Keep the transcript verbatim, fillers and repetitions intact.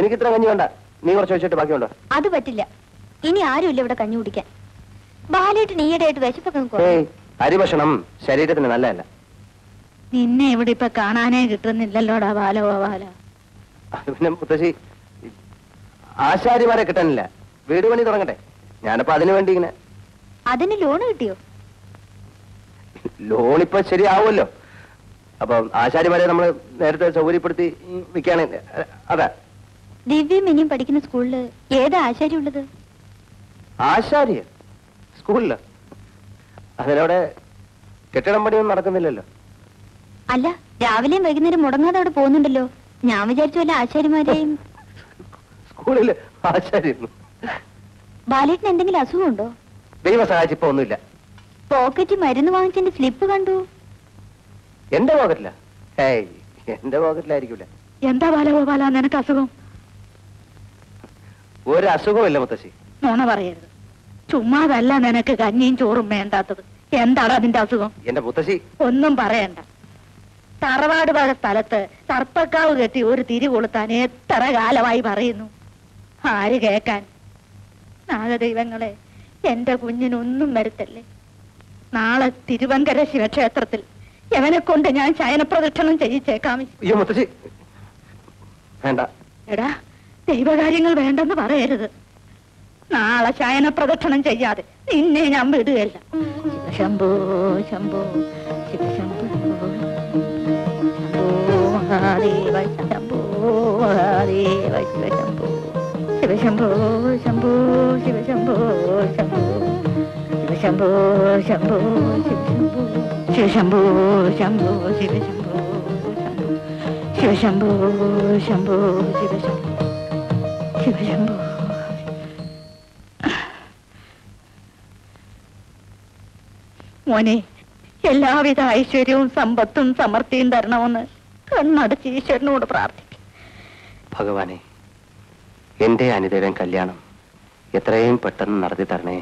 എനിക്കിത്ര കഞ്ഞി വേണ്ട, നീ കുറച്ച് വെച്ചിട്ട് ബാക്കിയുണ്ടോ? അത് പറ്റില്ല, ഇനി ആരും ഇല്ല ഇവിടെ കഞ്ഞി കുടിക്കാൻ. ബാലേട്ട് നീയിടെയായിട്ട് വിശപ്പൊക്കെ. അരി ഭക്ഷണം ശരീരത്തിന് നല്ലതല്ല. നിന്നെ ഇവിടെ ഇപ്പൊ കാണാനേ കിട്ടുന്നില്ലല്ലോടാ ബാലോ ബാല. അത് പിന്നെ മുത്തശ്ശി, ആശാരിമാരെ കിട്ടാനില്ല, വീട് പണി തുടങ്ങട്ടെ, ഞാനപ്പോ അതിനു വേണ്ടി ഇങ്ങനെ. അതിന് ലോണ് കിട്ടിയോ? ലോണിപ്പോ ശരിയാവുമല്ലോ, അപ്പൊ ആശാരിമാരെ നമ്മള് നേരത്തെ സൗകര്യപ്പെടുത്തി വിൽക്കാണെ. അതാ ദിവ്യ മിനിയും പഠിക്കുന്ന സ്കൂളില് ഏതാ ആശാരി ഉള്ളത്? ആശാരിയ സ്കൂളില്? അതിനവിടെ കെട്ടിടം പണിയൊന്നും നടക്കുന്നില്ലല്ലോ. അല്ല, രാവിലെയും വൈകുന്നേരം മുടങ്ങാതെ അവിടെ പോകുന്നുണ്ടല്ലോ. ഞാൻ വിചാരിച്ചു വല്ല ആശാരിമാരെയും. സ്കൂളില് ആശാരിയുന്നു. ബാലേട്ടിന് എന്തെങ്കിലും അസുഖമുണ്ടോ? ദൈവ സഹായിച്ചിപ്പോ ഒന്നുമില്ല. പോക്കറ്റ് മരുന്ന് വാങ്ങിച്ചതിന്റെ സ്ലിപ്പ് കണ്ടു. എന്റെ പോക്കറ്റില്ല, എന്റെ പോക്കറ്റിലായിരിക്കൂല. എന്താ ബാലഗോപാല നിനക്ക് അസുഖം? ഒരു അസുഖമില്ല മുത്തശ്ശി. മോണ പറയരുത്, ചുമ്മാതല്ല നിനക്ക് കഞ്ഞിയും ചോറും വേണ്ടാത്തത്. എന്താണ് അതിന്റെ അസുഖം? എന്റെ മുത്തശ്ശി ഒന്നും പറയണ്ട. തറവാട് വക സ്ഥലത്ത് സർപ്പക്കാവ് കെട്ടി ഒരു തിരി കൊളുത്താൻ എത്ര കാലമായി പറയുന്നു, ആര് കേക്കാൻ? നാഗദൈവങ്ങളെ, എന്റെ കുഞ്ഞിനൊന്നും വരുത്തല്ലേ. നാളെ തിരുവങ്കര ശിവക്ഷേത്രത്തിൽ എവനെ കൊണ്ട് ഞാൻ ശയനപ്രദക്ഷിണം ചെയ്യിച്ചേക്കാം. എടാ, ദൈവകാര്യങ്ങൾ വേണ്ടെന്ന് പറയരുത്. നാളെ ശയനപ്രദക്ഷിണം ചെയ്യാതെ നിന്നെ ഞാൻ വിടുകയല്ല. ശിവശംഭോ ശംഭോ ശിവശംഭോ മഹാദേവ ശംഭോ മഹാദേവ ശിവശംഭോ ശിവശംഭോ ശംഭോ ശിവശംഭോ ശംഭോ ശിവശംഭോ ശംഭോ ശിവശംഭോ ശംഭോ ശിവശംഭോ ശിവശംഭോ ശംഭോ ശിവശംഭോ ശിവശംഭോ. മോനെ, എല്ലാവിധ ഐശ്വര്യവും സമ്പത്തും സമൃദ്ധിയും തരണമെന്ന് കണ്ണടച്ച് ഈശ്വരനോട് പ്രാർത്ഥിക്കും. ഭഗവാനെ, എന്റെ അനിതയുടെ കല്യാണം എത്രയും പെട്ടെന്ന് നടത്തി തരണേ.